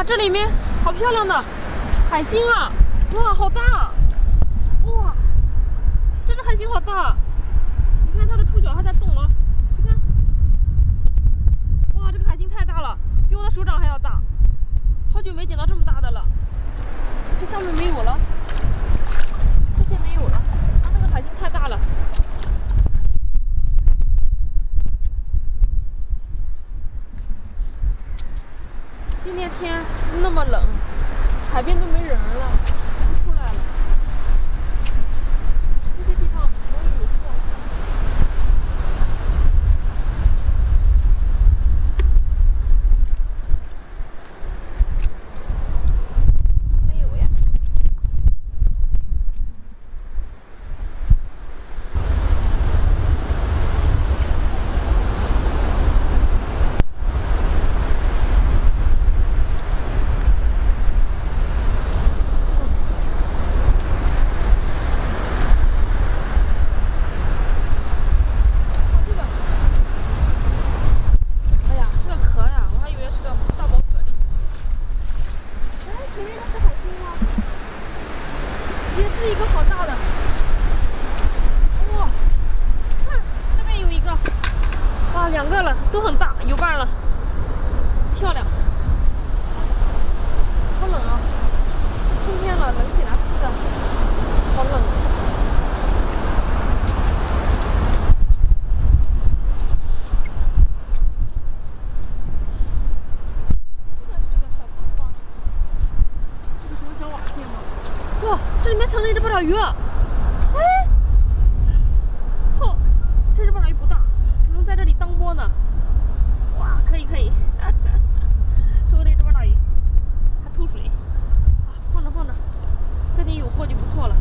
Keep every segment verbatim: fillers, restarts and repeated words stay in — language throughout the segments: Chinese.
哇，这里面好漂亮的海星啊！哇，好大啊！哇，这只海星好大，你看它的触角还在动啊！你看，哇，这个海星太大了，比我的手掌还要大。好久没捡到这么大的了。这下面没有了，这些没有了，它、啊、那个海星太大了。 今天天那么冷，海边都没人了，都出来了。这些地方我也没去过。没有呀。鱼啊，哎，嚯，这只鲍鱼不大，能在这里当窝呢。哇，可以可以，收了一只鲍鱼，还吐水，啊，放着放着，赶紧有货就不错了。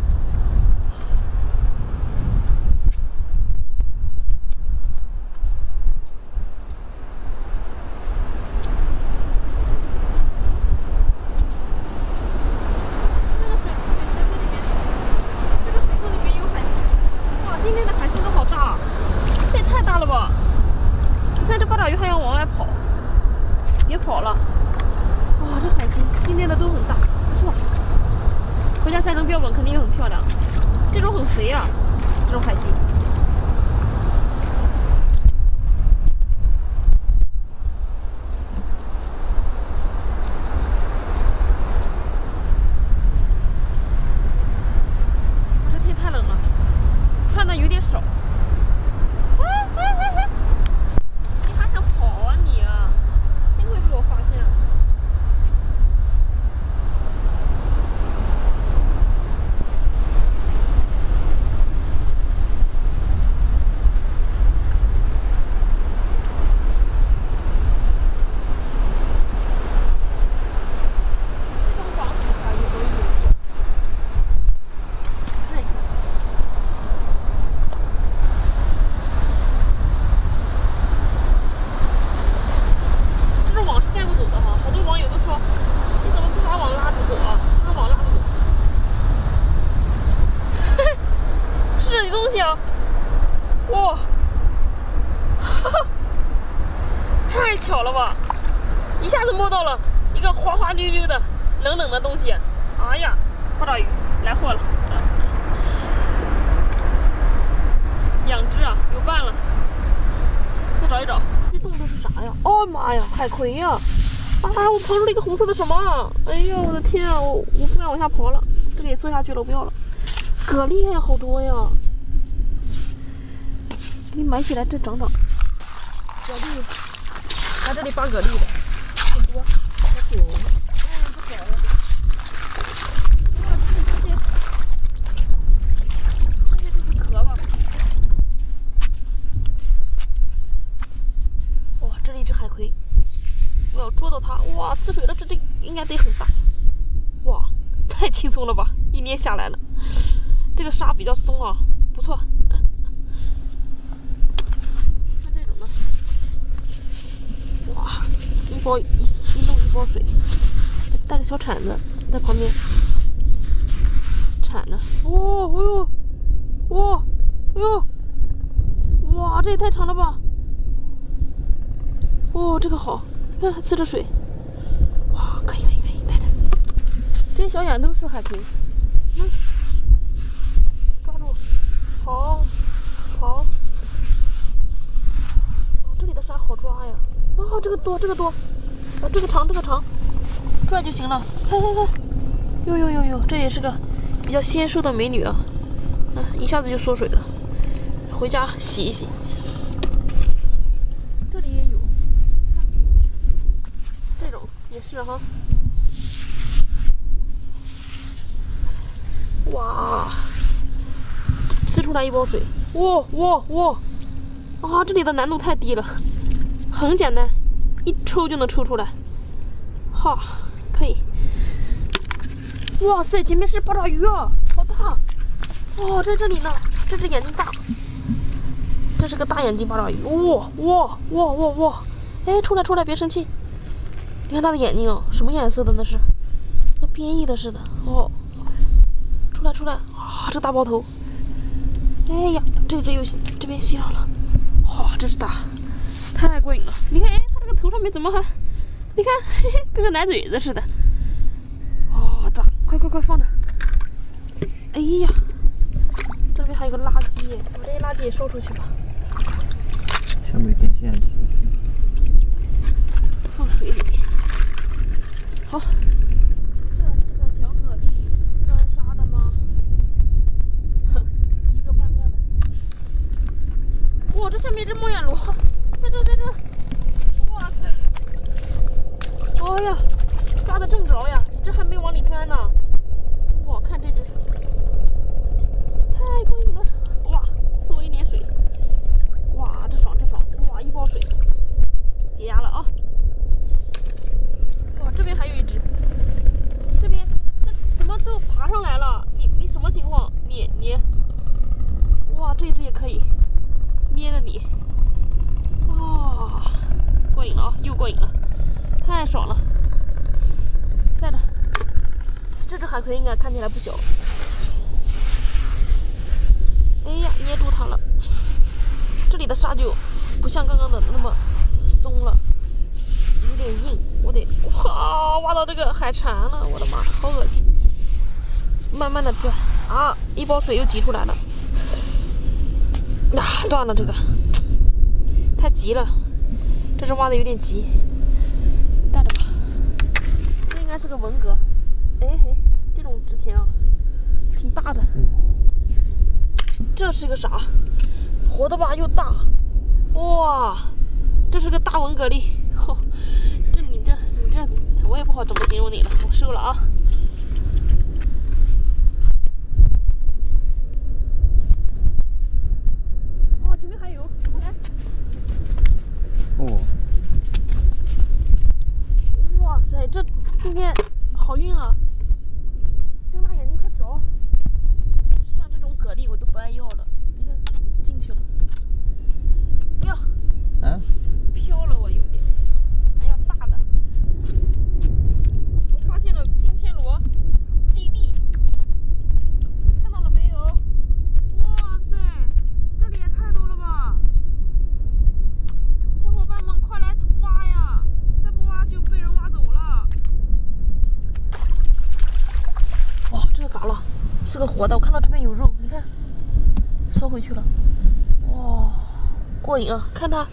葵呀、啊！啊，我刨出了一个红色的什么？哎呀，我的天啊！我我不敢往下刨了，这个也缩下去了，我不要了。蛤蜊呀，好多呀！给你买起来，再长长。蛤蜊，来、啊、这里扒蛤蜊的，好多，好久。嗯，不少了。哇，这些这些都是壳吧？哇，这里一只海葵。 我要捉到它！哇，刺水了，这这应该得很大。哇，太轻松了吧！一捏下来了，这个沙比较松啊，不错。看这种呢，哇，一包一一弄一包水，带个小铲子在旁边铲着。哦，哎呦，哇，哎呦，哇，这也太长了吧！哦，这个好。 看，还呲着水，哇，可以可以。跟小眼都是海葵。嗯，抓住，好，好。哦，这里的沙好抓呀！哦，这个多，这个多，啊，这个长，这个长，拽就行了。看看看，哟哟哟哟，这也是个比较纤瘦的美女啊！嗯，一下子就缩水了，回家洗一洗。 也是哈，哇，呲出来一包水，哇哇哇！啊，这里的难度太低了，很简单，一抽就能抽出来，哈，可以。哇塞，前面是八爪鱼啊，好大！哇，在这里呢，这只眼睛大，这是个大眼睛八爪鱼，哇哇哇哇哇！哎，出来出来，别生气。 你看它的眼睛哦，什么颜色的那是？跟变异的似的哦。出来出来啊！这大包头，哎呀，这这又这边吸上了，哇、哦，真是大，太过瘾了！你看，哎，它这个头上面怎么还？你看，嘿嘿，跟个奶嘴子似的。哦，大，快快快放着！哎呀，这边还有个垃圾，把这些垃圾也烧出去吧。下面电线去。放水里。 好，这是个小蛤蜊专杀的吗？哼，一个半个的。哇，这下面一只梦眼螺，在这，在这。哇塞！哎呀，抓的正着呀，这还没往里钻呢。哇，看这只，太过瘾了！哇，呲我一脸水。哇，这爽，这爽！哇，一包水，解压了啊。 哇，这边还有一只，这边这怎么都爬上来了？你你什么情况？你你，哇，这只也可以，捏着你，哇，过瘾了啊，又过瘾了，太爽了！带着，这只海葵应该看起来不小。哎呀，捏住它了，这里的沙就不像刚刚的那么松了。 有点硬，我得哇挖到这个海蝉了，我的妈，好恶心！慢慢的拽啊，一包水又挤出来了，呀、啊，断了这个，太急了，这只挖的有点急，带着吧。这应该是个文蛤，哎嘿，这种值钱啊，挺大的。这是个啥？活的吧又大，哇，这是个大文蛤蜊。 哦、这你这你这，我也不好怎么形容你了，我收了啊。哦，前面还有，来。哦。哇塞，这今天好运啊！睁大眼睛快找，像这种蛤蜊我都不爱要了。你看，进去了。呀。啊？飘了我有点。 发现了金钱螺基地，看到了没有？哇塞，这里也太多了吧！小伙伴们快来挖呀，再不挖就被人挖走了。哇，这个嘎啦是个活的，我看到这边有肉，你看，缩回去了。哇，过瘾啊！看它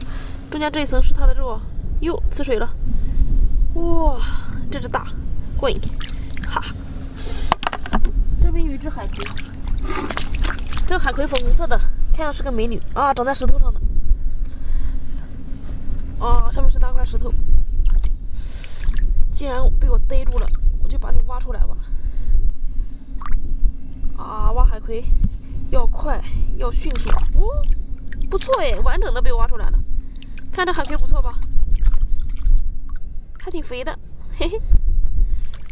中间这一层是它的肉啊，哟，呲水了。哇，这只大。 过瘾，哈！这边有一只海葵，这个海葵粉红色的，看上是个美女啊，长在石头上的。啊，上面是大块石头。既然被我逮住了，我就把你挖出来吧。啊，挖海葵要快，要迅速。哦，不错哎，完整的被挖出来了。看这海葵不错吧？还挺肥的，嘿嘿。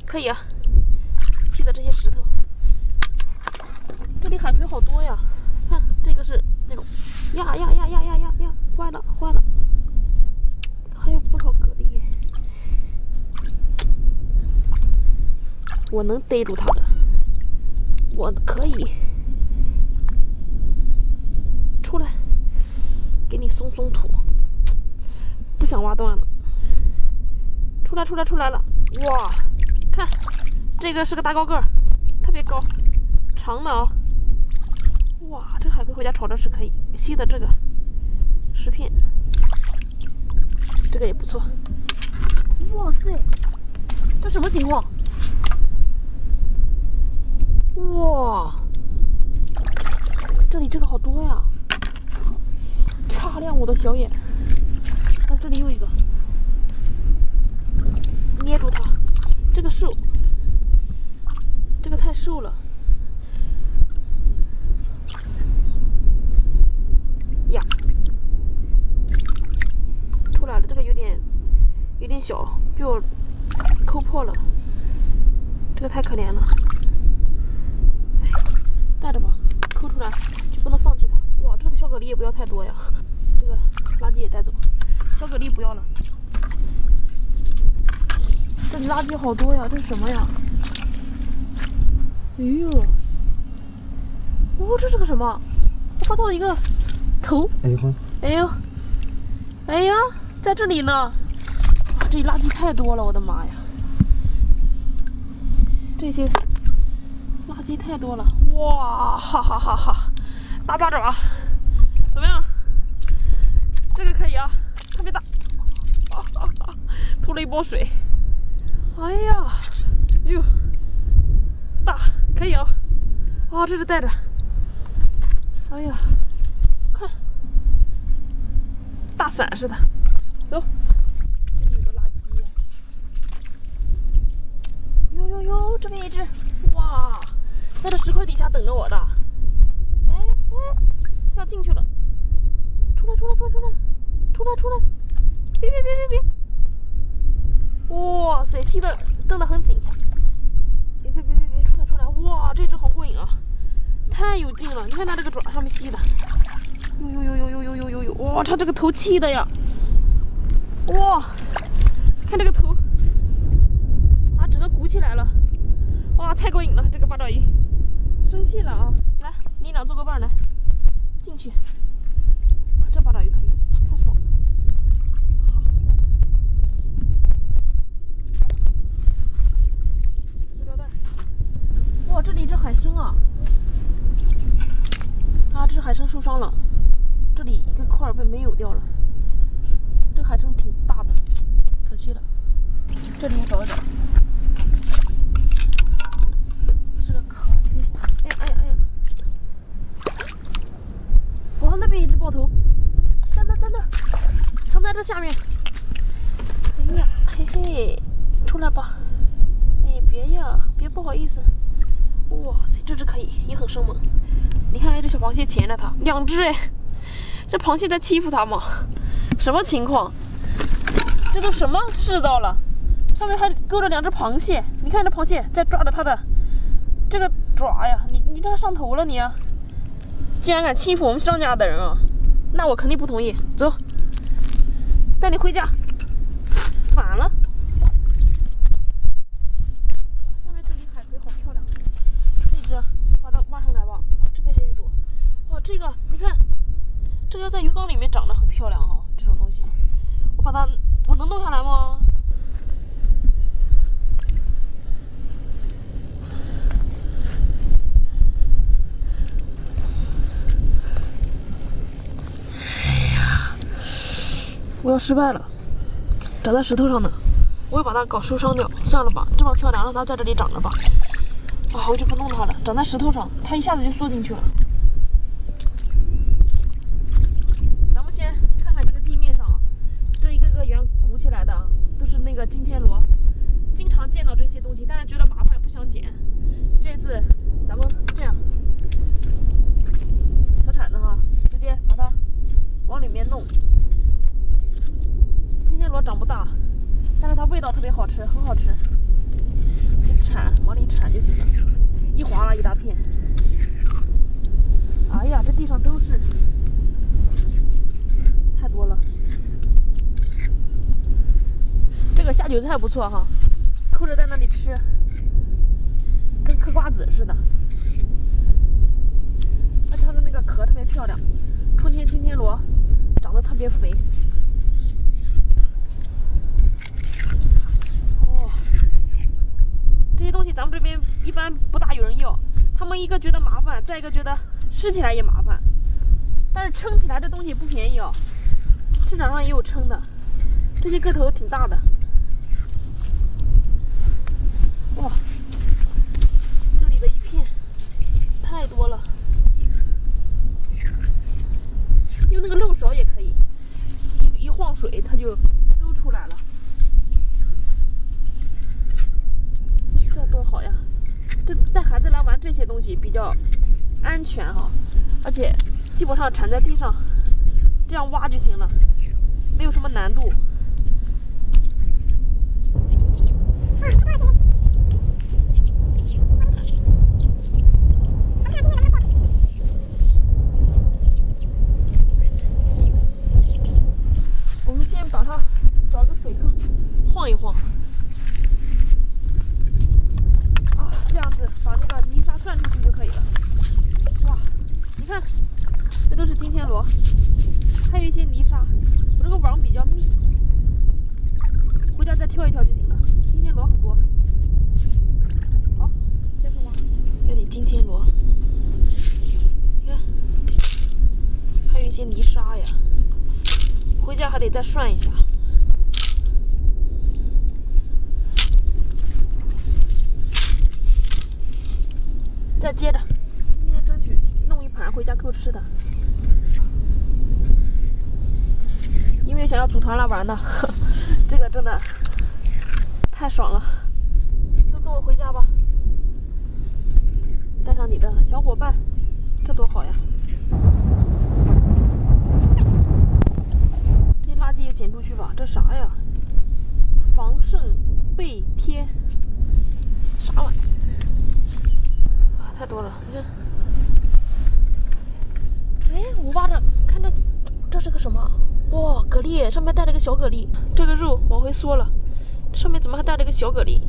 可以啊，吸的这些石头。这里海葵好多呀，看这个是那种，呀呀呀呀呀呀呀，坏了坏了，还有不少蛤蜊，我能逮住它的，我可以。出来，给你松松土，不想挖断了。出来出来出来了，哇！ 看，这个是个大高个儿，特别高，长的啊、哦！哇，这个海葵回家炒着吃可以。细的这个十片，这个也不错。哇塞，这什么情况？哇，这里这个好多呀！擦亮我的小眼。啊，这里又一个，捏住它，这个瘦。 这个太瘦了呀！出来了，这个有点有点小，被我抠破了，这个太可怜了。带着吧，抠出来就不能放弃它。哇，这个的小蛤蜊也不要太多呀，这个垃圾也带走，小蛤蜊不要了。这里垃圾好多呀，这是什么呀？ 哎呦，哦，这是个什么？我看到一个头。哎呦，哎呦，哎呀，在这里呢！啊，这里垃圾太多了，我的妈呀！这些垃圾太多了，哇，哈哈哈哈！大巴爪，怎么样？这个可以啊，特别大，啊啊啊！吐了一包水。哎呀，哎呦，大。 可以啊、哦，啊、哦，这是带着。哎呀，看，大伞似的。走，这里有个垃圾。呦呦呦，这边一只，哇，在这石块底下等着我的。哎哎，它要进去了。出来出来出来出来，出来出来，别别别别别！哇塞，吸的瞪得很紧。别别别别别！ 哇，这只好过瘾啊，太有劲了！你看它这个爪上面吸的，呦呦呦呦呦呦呦呦！哇，它这个头气的呀！哇，看这个头，啊，整个鼓起来了！哇，太过瘾了！这个八爪鱼生气了啊！来，你俩做个伴儿来，进去。哇，这八爪鱼可以，太爽了！好，塑料袋。 哇，这里这海参啊！啊，这海参受伤了，这里一个块被没有掉了。这海参挺大的，可惜了。这里也找一找，是个壳。哎呀哎呀哎呀！哇，那边一只豹头，在那在那，藏在这下面。哎呀，嘿嘿，出来吧！哎，别呀，别不好意思。 哇塞，这只可以，也很生猛。你看，这小螃蟹钳着它，两只哎，这螃蟹在欺负它吗？什么情况？这都什么世道了？上面还勾着两只螃蟹，你看这螃蟹在抓着它的这个爪呀！你你这上头了你啊！竟然敢欺负我们张家的人啊！那我肯定不同意。走，带你回家。反了。 这个你看，这个要在鱼缸里面长得很漂亮啊、哦！这种东西，我把它，我能弄下来吗？哎呀，我要失败了，长在石头上呢，我要把它搞受伤掉。算了吧，这么漂亮，让它在这里长着吧。啊，我就不弄它了，长在石头上，它一下子就缩进去了。 金钱螺，经常见到这些东西，但是觉得麻烦不想捡。这次咱们这样，小铲子哈，直接把它往里面弄。金钱螺长不大，但是它味道特别好吃，很好吃。就铲往里铲就行了，一划拉一大片。哎呀，这地上都是，太多了。 这个下酒菜不错哈，抠着在那里吃，跟嗑瓜子似的。而且它的那个壳特别漂亮，春天金天螺长得特别肥。哦，这些东西咱咱们这边一般不大有人要，他们一个觉得麻烦，再一个觉得试起来也麻烦。但是称起来这东西不便宜哦，市场上也有称的，这些个头挺大的。哇，这里的一片太多了，用那个漏勺也可以，一一晃水它就都出来了。 这多好呀！这带孩子来玩这些东西比较安全哈，而且基本上铲在地上，这样挖就行了，没有什么难度。我们先把它找个水坑晃一晃。 这样子把那个泥沙涮出去就可以了。哇，你看，这都是金钱螺，还有一些泥沙。我这个网比较密，回家再挑一挑就行了。金钱螺很多。好，结束吗？有点金钱螺。你看，还有一些泥沙呀，回家还得再涮一下。 再接着，今天争取弄一盘回家够吃的，因为想要组团来玩的，这个真的太爽了，都跟我回家吧，带上你的小伙伴，这多好呀！这些垃圾也捡出去吧，这啥呀？防渗背贴，啥玩意？ 太多了，你看，哎，我挖着，看这，这是个什么？哇，蛤蜊，上面带了个小蛤蜊，这个肉往回缩了，上面怎么还带了个小蛤蜊？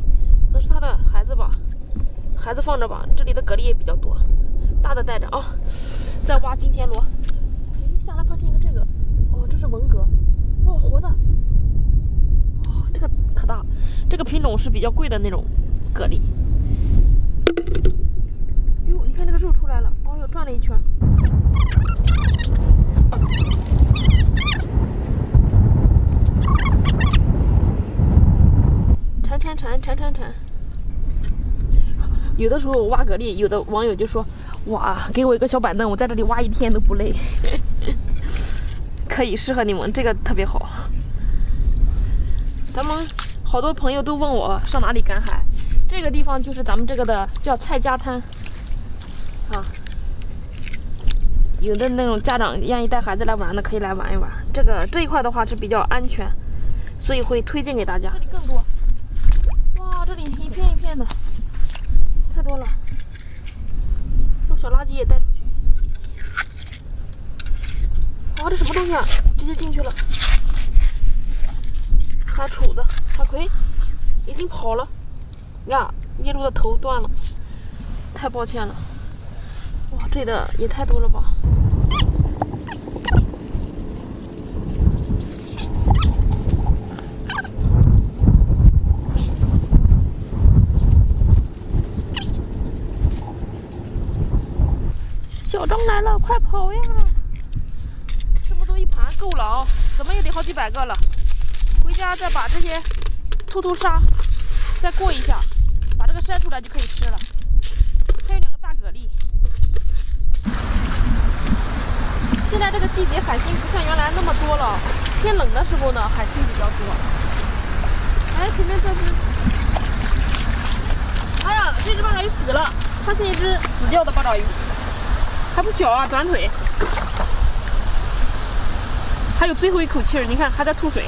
可能是他的孩子吧，孩子放着吧，这里的蛤蜊也比较多，大的带着啊。再挖金钱螺，哎，下来发现一个这个，哦，这是文蛤，哦，活的，哦，这个可大，这个品种是比较贵的那种蛤蜊。 哟，你看这个肉出来了，哦哟，转了一圈。缠缠缠缠缠缠。有的时候我挖蛤蜊，有的网友就说：“哇，给我一个小板凳，我在这里挖一天都不累。”可以适合你们，这个特别好。咱们好多朋友都问我上哪里赶海，这个地方就是咱们这个的叫蔡家滩。 啊，有的那种家长愿意带孩子来玩的，可以来玩一玩。这个这一块的话是比较安全，所以会推荐给大家。这里更多，哇，这里一片一片的，太多了。把小垃圾也带出去。哇，这什么东西啊？直接进去了。海杵子、海葵已经跑了呀！椰鹿的头断了，太抱歉了。 哇，这里的也太多了吧！小张来了，快跑呀！这么多一盘够了啊、哦，怎么也得好几百个了。回家再把这些吐吐沙，再过一下，把这个筛出来就可以吃了。还有两个大蛤蜊。 现在这个季节海星不像原来那么多了，天冷的时候呢，海星比较多。哎，前面这只，哎呀，这只八爪鱼死了，它是一只死掉的八爪鱼，还不小啊，短腿，还有最后一口气儿，你看还在吐水。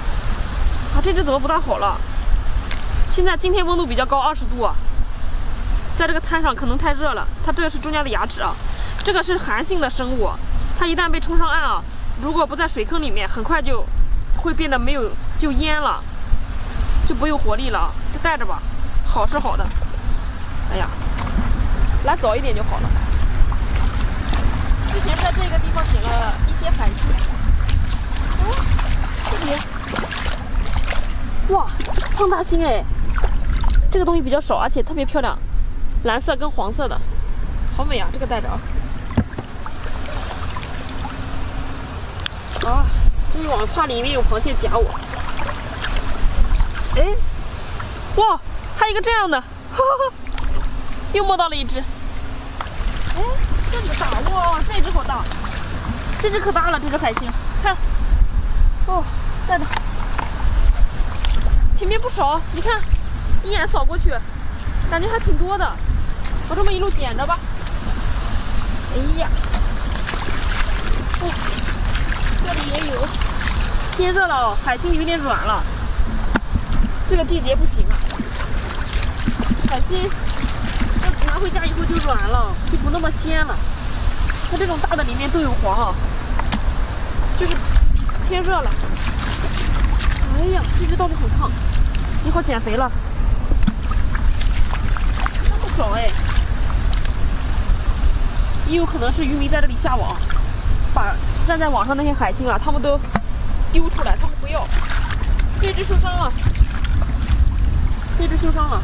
啊，这只怎么不大好了？现在今天温度比较高，二十度啊，在这个滩上可能太热了。它这个是中间的牙齿啊，这个是寒性的生物。 它一旦被冲上岸啊，如果不在水坑里面，很快就会变得没有，就淹了，就不有活力了。就带着吧，好是好的。哎呀，来早一点就好了。之前在这个地方捡了一些海星。哦，这里，哇，胖大星哎，这个东西比较少，而且特别漂亮，蓝色跟黄色的，好美啊！这个戴着啊。啊！一网怕里面有螃蟹夹我。哎，哇，还有一个这样的，哈哈哈，又摸到了一只。哎，这么大哇！这只好大，这只可大了，这只海星，看，哦，戴着。 前面不少，你看，一眼扫过去，感觉还挺多的。我这么一路捡着吧。哎呀，哦，这里也有。天热了，海星有点软了，这个季节不行啊。海星，它拿回家以后就软了，就不那么鲜了。它这种大的里面都有黄，就是天热了。 哎呀，这只倒是很胖，你好减肥了。那么少哎，也有可能是渔民在这里下网，把站在网上那些海星啊，他们都丢出来，他们不要。这只受伤了，这只受伤了。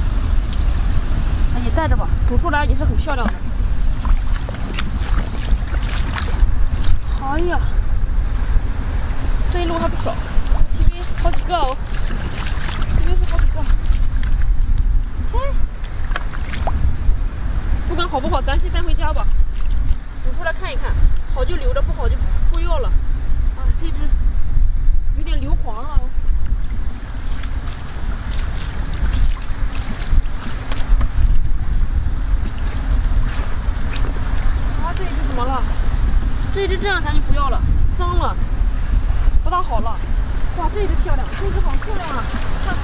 哎，你带着吧，煮出来也是很漂亮的。哎呀，这一路还不少。 好几个哦，这边是好几个。哎，不管好不好，咱先带回家吧，煮出来看一看，好就留着，不好就不要了。啊，这只有点硫磺了。啊，这只怎么了？这只这样咱就不要了，脏了，不大好了。 哇，这一只漂亮，这一只好漂亮啊！看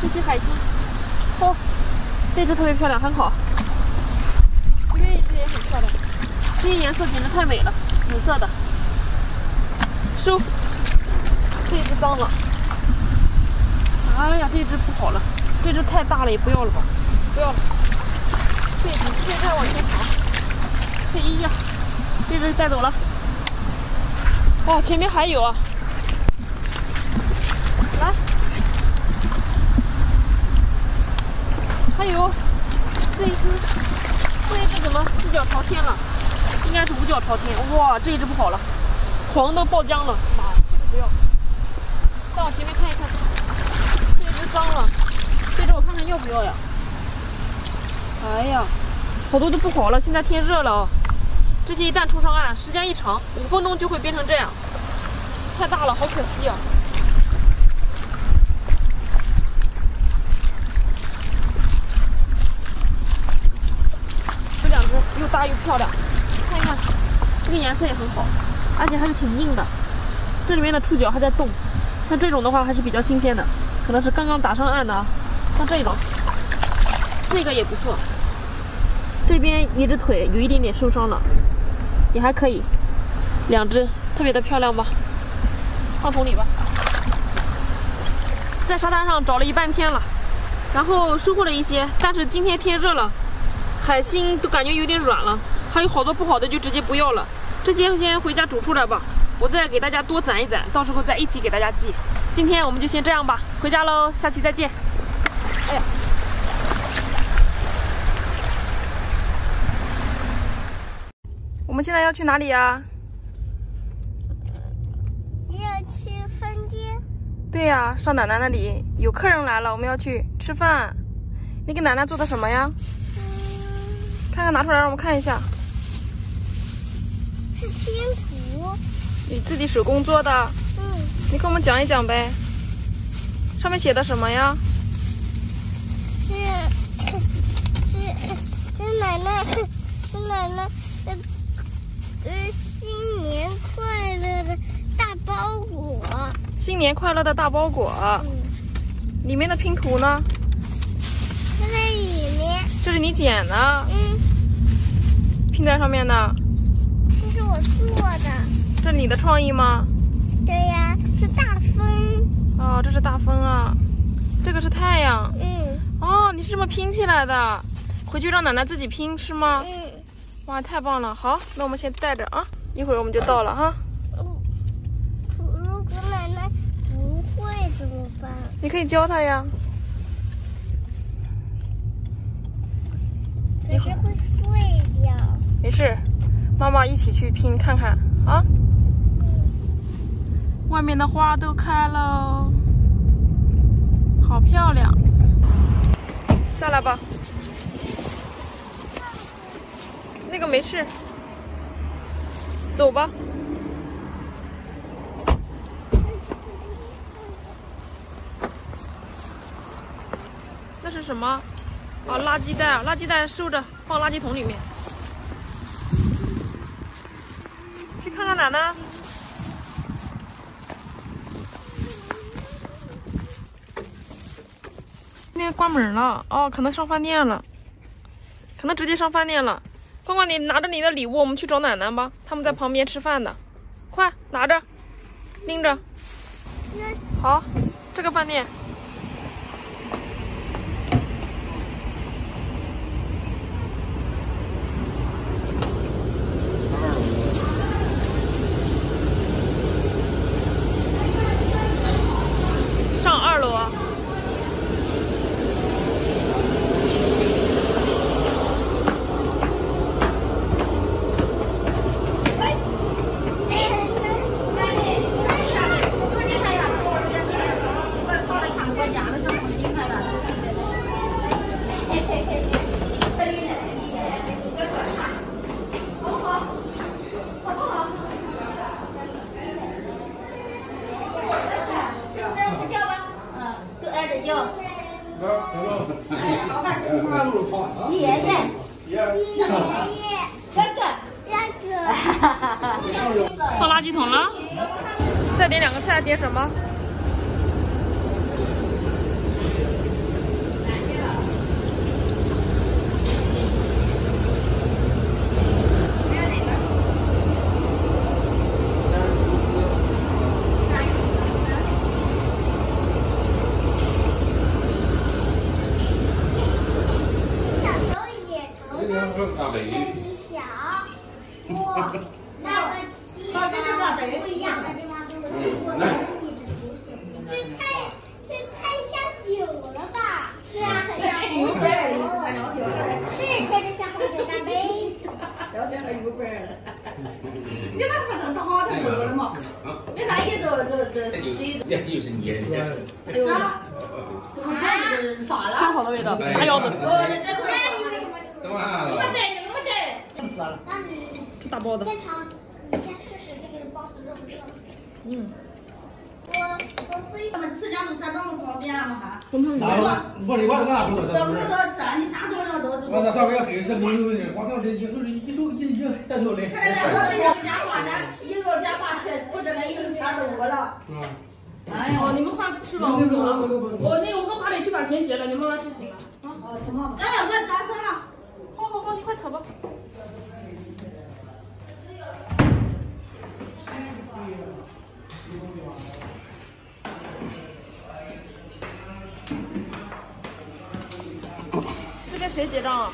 这些海星，哦，这只特别漂亮，很好。前面一只也很漂亮，这些颜色简直太美了，紫色的。收，这一只脏了。哎呀，这只不好了，这只太大了，也不要了吧，不要了。这只，这只再往前爬。哎呀，这只带走了。哦，前面还有啊。 来，还有这一只，这一只怎么四脚朝天了？应该是五脚朝天。哇，这一只不好了，黄都爆浆了。妈呀，这个不要。再往前面看一看，这一只脏了，这只我看看要不要呀？哎呀，好多都不好了。现在天热了啊，这些一旦冲上岸，时间一长，五分钟就会变成这样，太大了，好可惜啊。 又大又漂亮，看一看，这个颜色也很好，而且还是挺硬的。这里面的触角还在动，像这种的话还是比较新鲜的，可能是刚刚打上岸的啊。像这种，这个也不错。这边一只腿有一点点受伤了，也还可以。两只特别的漂亮吧，放桶里吧。在沙滩上找了一半天了，然后收获了一些，但是今天天热了。 海星都感觉有点软了，还有好多不好的就直接不要了，这些先回家煮出来吧，我再给大家多攒一攒，到时候再一起给大家寄。今天我们就先这样吧，回家喽，下期再见。哎呀，我们现在要去哪里呀？你要去饭店？对呀，上奶奶那里有客人来了，我们要去吃饭。你给奶奶做的什么呀？ 看看拿出来让我们看一下，是拼图，你自己手工做的。嗯，你给我们讲一讲呗。上面写的什么呀？是是是奶奶是奶奶呃呃新年快乐的大包裹。新年快乐的大包裹。嗯，里面的拼图呢？它在里面。这是你剪的。嗯。 拼在上面的，这是我做的。这是你的创意吗？对呀，是大风。哦，这是大风啊，这个是太阳。嗯。哦，你是这么拼起来的？回去让奶奶自己拼是吗？嗯。哇，太棒了！好，那我们先带着啊，一会儿我们就到了哈。嗯。如果奶奶不会怎么办？你可以教她呀。你好，会碎掉。没事，妈妈一起去拼看看啊。嗯、外面的花都开喽，好漂亮。下来吧，那个没事，走吧。 那是什么？啊，垃圾袋啊！垃圾袋收着，放垃圾桶里面。去看看哪呢？今天关门了哦，可能上饭店了，可能直接上饭店了。关关，你拿着你的礼物，我们去找奶奶吧。他们在旁边吃饭呢，快拿着，拎着。好，这个饭店。 放垃圾桶了，再点两个菜，点什么？嗯，我我会。咱们吃家们吃那么方便嘛哈？我我我哪不知道？我不知道吃，你啥都知道都知道。我那上回给这朋友呢，光到这一手是一手一一下手嘞。看这老人家花呢，一个家花钱，我这个一个钱都我了。嗯。哎呀，你们快吃吧，我走了。我那我跟华磊去把钱结了，你慢慢吃行了啊。哦，行吧。哎呀，我咋吃了？好好好，你快吃吧。 这跟谁结账啊？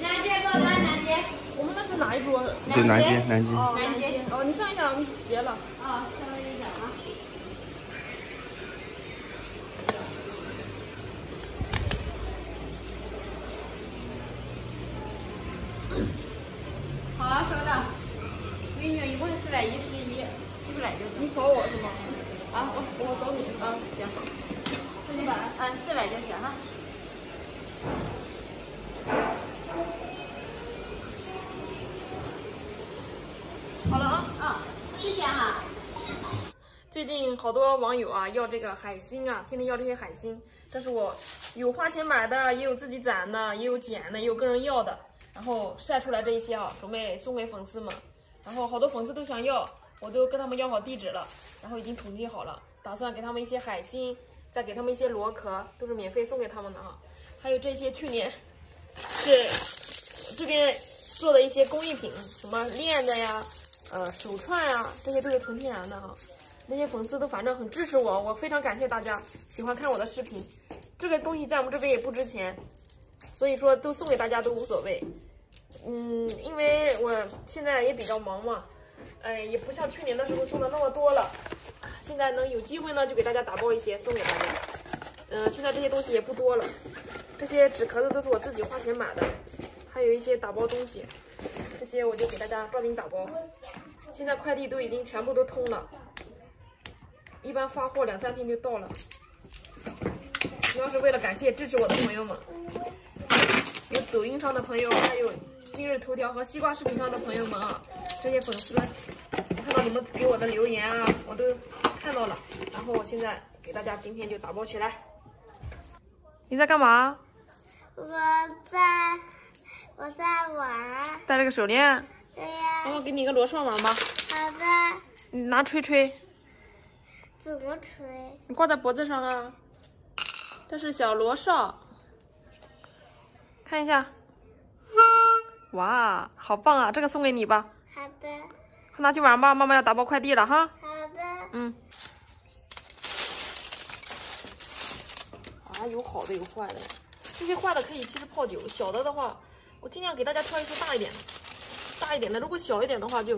南街过来，南街。我们那是哪一桌？对，南街，南街。哦，南街。哦，你上一下，我们结了。啊，上一下啊。好，收到。美女，一共是四百一十一，四百就行。你找我是吗？啊，我我找你啊，行。四百，嗯，四百就行哈。好了啊，啊，谢谢哈。最近好多网友啊要这个海星啊，天天要这些海星，但是我有花钱买的，也有自己攒的，也有捡的，也有跟人要的。 然后晒出来这一些啊，准备送给粉丝们。然后好多粉丝都想要，我都跟他们要好地址了，然后已经统计好了，打算给他们一些海星，再给他们一些螺壳，都是免费送给他们的啊。还有这些去年是这边做的一些工艺品，什么链子呀、呃手串呀，这些都是纯天然的哈、啊。那些粉丝都反正很支持我，我非常感谢大家喜欢看我的视频。这个东西在我们这边也不值钱，所以说都送给大家都无所谓。 嗯，因为我现在也比较忙嘛，哎、呃，也不像去年的时候送的那么多了，现在能有机会呢，就给大家打包一些送给大家。嗯、呃，现在这些东西也不多了，这些纸壳子都是我自己花钱买的，还有一些打包东西，这些我就给大家抓紧打包。现在快递都已经全部都通了，一般发货两三天就到了。主要是为了感谢支持我的朋友们，有抖音上的朋友，还有今日头条和西瓜视频上的朋友们啊，这些粉丝。 看到你们给我的留言啊，我都看到了。然后我现在给大家今天就打包起来。你在干嘛？我在，我在玩。戴了个手链。对呀、啊。妈妈给你一个螺旋丸吧。好的。你拿吹吹。怎么吹？你挂在脖子上啊。这是小罗少。看一下。哇，好棒啊！这个送给你吧。好的。 拿去玩吧，妈妈要打包快递了哈。好的。嗯。啊，有好的有坏的，这些坏的可以其实泡酒，小的的话，我尽量给大家挑一些大一点的，大一点的。如果小一点的话就，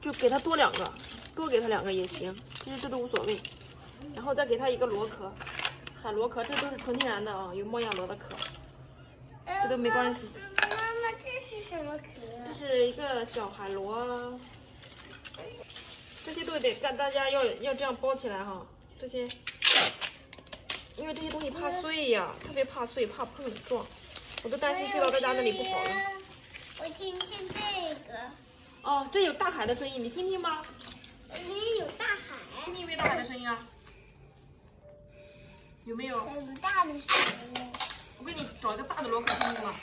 就就给它多两个，多给它两个也行，其实这都无所谓。然后再给它一个螺壳，海螺壳，这都是纯天然的啊，有猫眼螺的壳，这都没关系。妈妈，这是什么壳？这是一个小海螺。 这些都得干，大家要要这样包起来哈。这些，因为这些东西怕碎呀、啊，特别怕碎，怕碰撞，我都担心碎到大家那里不好了。我听听这个。哦，这有大海的声音，你听听吧。里有大海。你有没有大海的声音啊？有没有？很大的声音。我给你找一个大的螺壳听听吧。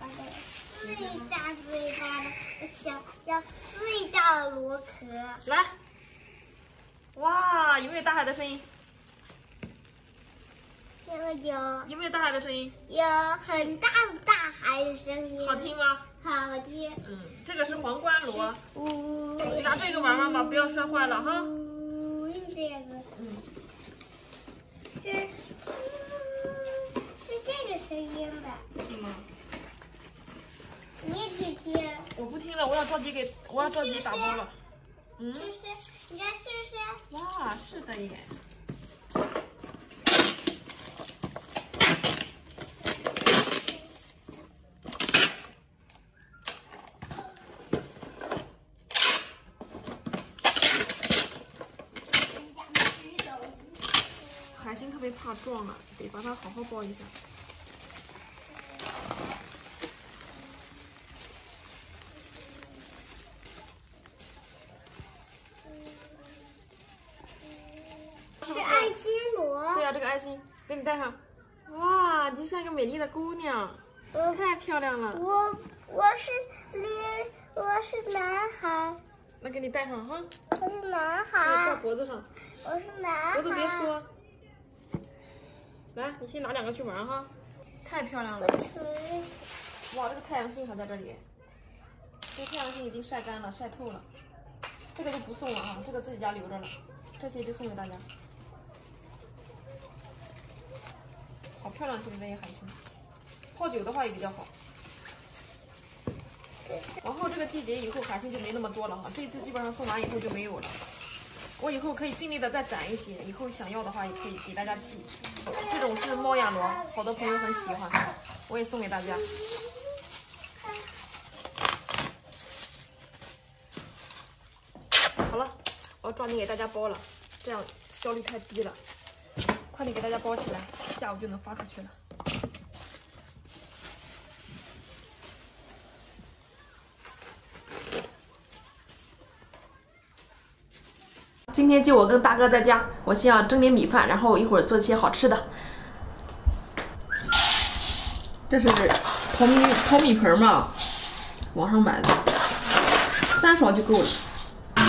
好的。 最大最大的，我想要最大的螺壳。来，哇，有没有大海的声音？有有。有没有大海的声音？有很大的大海的声音。好听吗？好听。嗯，这个是皇冠螺。呜。你拿这个玩玩吧，不要摔坏了哈。呜，是这样的。嗯。是，是这个声音的。是吗？ 你也听听，我不听了，我要着急给，我要着急打包了。嗯，是不是？你看是不是？哇，是的耶。海星特别怕撞啊，得把它好好包一下。 给你戴上，哇，你像一个美丽的姑娘，嗯、太漂亮了。我我是我是男孩。那给你戴上哈。我是男孩。挂脖子上。我是男孩。脖子别缩。来，你先拿两个去玩哈。太漂亮了。哇，这个太阳星还在这里，这个太阳星已经晒干了，晒透了。这个就不送了啊，这个自己家留着了，这些就送给大家。 好漂亮，这边也海星，泡酒的话也比较好。往后这个季节以后，海星就没那么多了哈。这一次基本上送完以后就没有了。我以后可以尽力的再攒一些，以后想要的话也可以给大家寄。这种是猫眼螺，好多朋友很喜欢，我也送给大家。好了，我抓紧给大家包了，这样效率太低了。 快点给大家包起来，下午就能发出去了。今天就我跟大哥在家，我先要蒸点米饭，然后一会儿做些好吃的。这是淘米淘米盆嘛，网上买的，三勺就够了。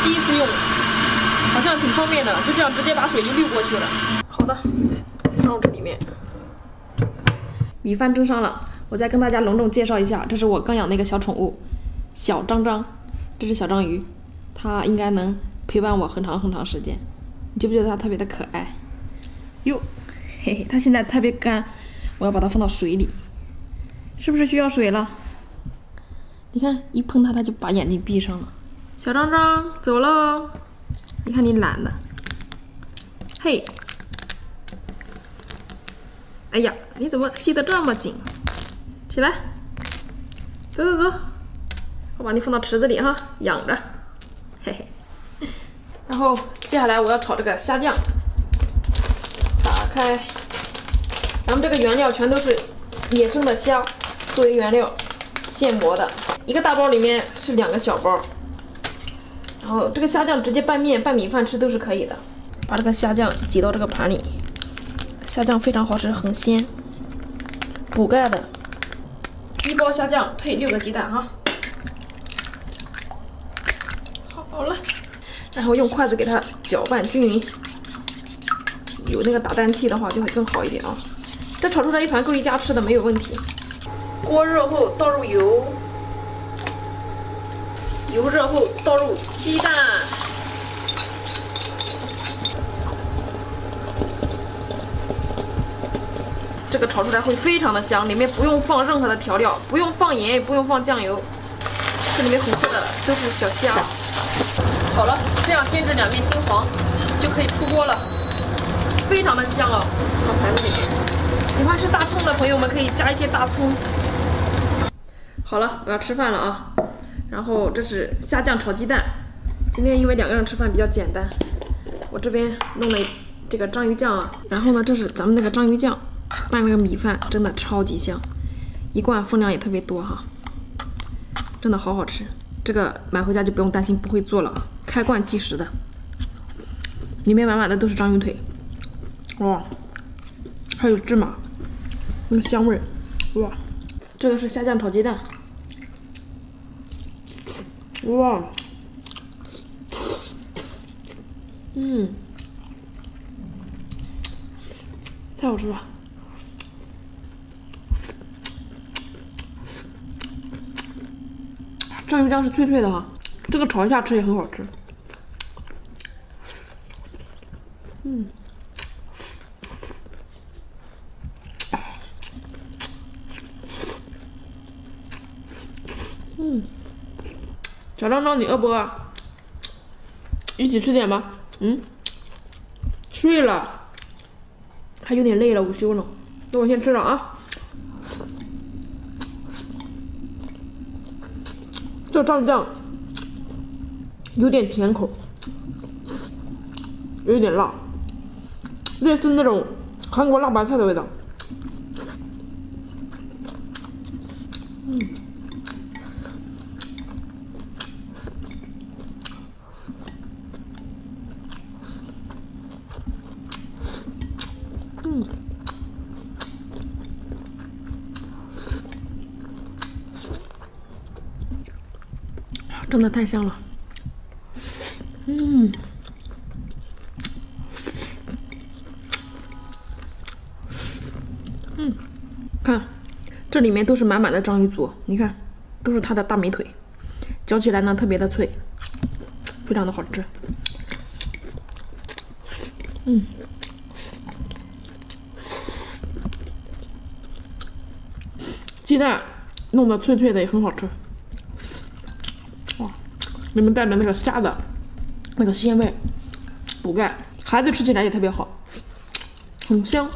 第一次用，好像挺方便的，就这样直接把水就滤过去了。 放到这里面，米饭蒸上了，我再跟大家隆重介绍一下，这是我刚养那个小宠物，小章章，这是小章鱼，它应该能陪伴我很长很长时间，你觉不觉得它特别的可爱？哟，嘿嘿，它现在特别干，我要把它放到水里，是不是需要水了？你看一碰它，它就把眼睛闭上了。小章章，走喽，你看你懒的。嘿，哎呀，你怎么吸得这么紧？起来，走走走，我把你放到池子里哈，养着，嘿嘿。然后接下来我要炒这个虾酱，打开，咱们这个原料全都是野生的虾作为原料现磨的，一个大包里面是两个小包。 然后这个虾酱直接拌面、拌米饭吃都是可以的。把这个虾酱挤到这个盘里，虾酱非常好吃，很鲜，补钙的。一包虾酱配六个鸡蛋哈。好了，然后用筷子给它搅拌均匀。有那个打蛋器的话就会更好一点啊。这炒出来一盘够一家吃的，没有问题。锅热后倒入油。 油热后倒入鸡蛋，这个炒出来会非常的香，里面不用放任何的调料，不用放盐，也不用放酱油，这里面红色的都是小虾。好了，这样煎至两面金黄，就可以出锅了，非常的香哦。放盘子里面，喜欢吃大葱的朋友们可以加一些大葱。好了，我要吃饭了啊。 然后这是虾酱炒鸡蛋。今天因为两个人吃饭比较简单，我这边弄了这个章鱼酱啊。然后呢，这是咱们那个章鱼酱拌那个米饭，真的超级香，一罐分量也特别多哈，真的好好吃。这个买回家就不用担心不会做了，开罐即食的。里面满满的都是章鱼腿，哇，还有芝麻，那个香味儿，哇。这个是虾酱炒鸡蛋。 哇，嗯，太好吃了！章鱼酱是脆脆的哈，这个炒一下吃也很好吃。嗯，嗯。 小张张，你饿不饿？一起吃点吧。嗯，睡了，还有点累了，午休了。那我先吃了啊。这章鱼酱有点甜口，有点辣，类似那种韩国辣白菜的味道。嗯。 真的太香了，嗯，嗯，看，这里面都是满满的章鱼足，你看，都是它的大美腿，嚼起来呢特别的脆，非常的好吃，嗯，鸡蛋弄得脆脆的也很好吃。 里面带着那个虾的那个鲜味，补钙，孩子吃起来也特别好，很香。